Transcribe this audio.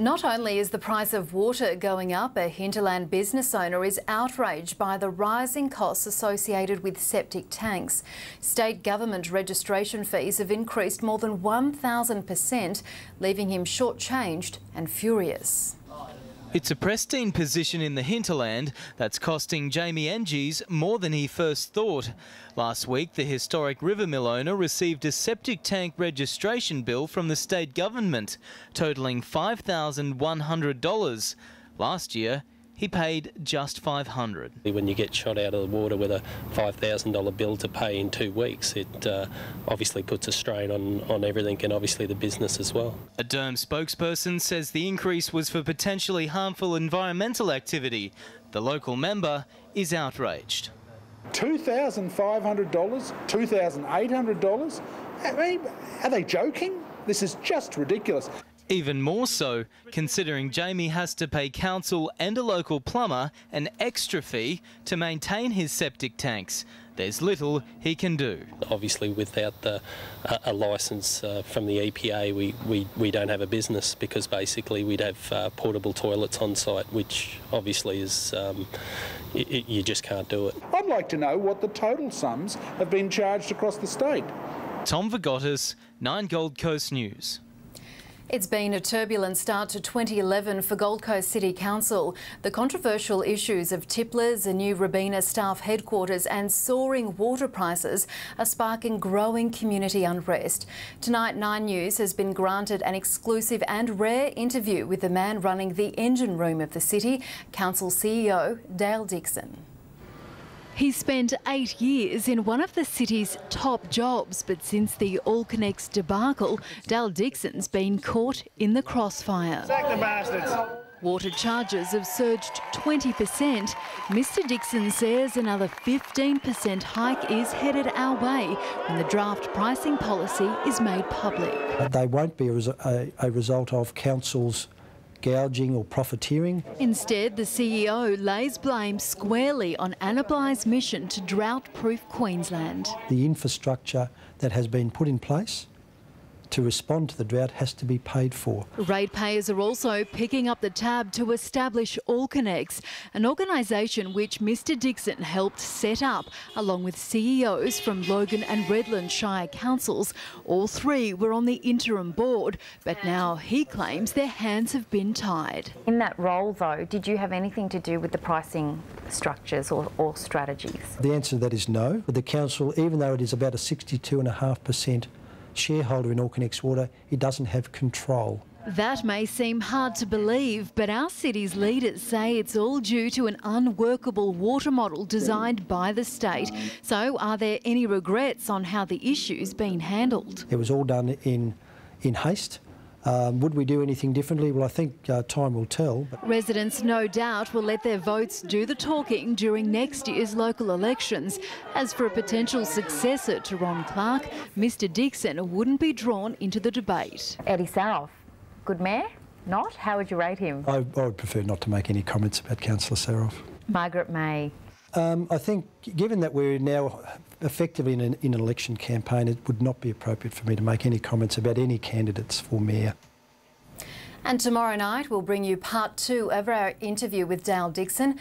Not only is the price of water going up, a hinterland business owner is outraged by the rising costs associated with septic tanks. State government registration fees have increased more than 1,000%, leaving him shortchanged and furious. It's a pristine position in the hinterland that's costing Jamie Engies more than he first thought. Last week, the historic river mill owner received a septic tank registration bill from the state government, totalling $5,100. Last year, he paid just $500. When you get shot out of the water with a $5,000 bill to pay in 2 weeks, it obviously puts a strain on everything and obviously the business as well. A Durham spokesperson says the increase was for potentially harmful environmental activity. The local member is outraged. $2,500, $2,800? I mean, are they joking? This is just ridiculous. Even more so, considering Jamie has to pay council and a local plumber an extra fee to maintain his septic tanks. There's little he can do. Obviously, without a licence from the EPA, we don't have a business, because basically we'd have portable toilets on site, which obviously is, you just can't do it. I'd like to know what the total sums have been charged across the state. Tom Vergottis, Nine Gold Coast News. It's been a turbulent start to 2011 for Gold Coast City Council. The controversial issues of Tiplers, a new Rabina staff headquarters and soaring water prices are sparking growing community unrest. Tonight, Nine News has been granted an exclusive and rare interview with the man running the engine room of the city, Council CEO Dale Dickson. He spent 8 years in one of the city's top jobs, but since the Allconnex debacle, Dale Dickson's been caught in the crossfire. Sack the bastards. Water charges have surged 20%. Mr Dickson says another 15% hike is headed our way when the draft pricing policy is made public. They won't be a result of council's gouging or profiteering. Instead, the CEO lays blame squarely on Annably's mission to drought-proof Queensland. The infrastructure that has been put in place to respond to the drought has to be paid for. Ratepayers are also picking up the tab to establish Allconnex, an organisation which Mr Dickson helped set up, along with CEOs from Logan and Redland Shire Councils. All three were on the interim board, but now he claims their hands have been tied. In that role, though, did you have anything to do with the pricing structures or strategies? The answer to that is no. But the council, even though it is about a 62.5% shareholder in Orkanex Water, he doesn't have control. That may seem hard to believe, but our city's leaders say it's all due to an unworkable water model designed by the state. So are there any regrets on how the issue's been handled? It was all done in haste. Would we do anything differently? Well, I think time will tell. But residents, no doubt, will let their votes do the talking during next year's local elections. As for a potential successor to Ron Clark, Mr Dickson wouldn't be drawn into the debate. Eddie Saroff, good mayor? Not? How would you rate him? I would prefer not to make any comments about Councillor Saroff. Margaret May. I think, given that we're now effectively in an election campaign, it would not be appropriate for me to make any comments about any candidates for mayor. And tomorrow night we'll bring you part 2 of our interview with Dale Dickson.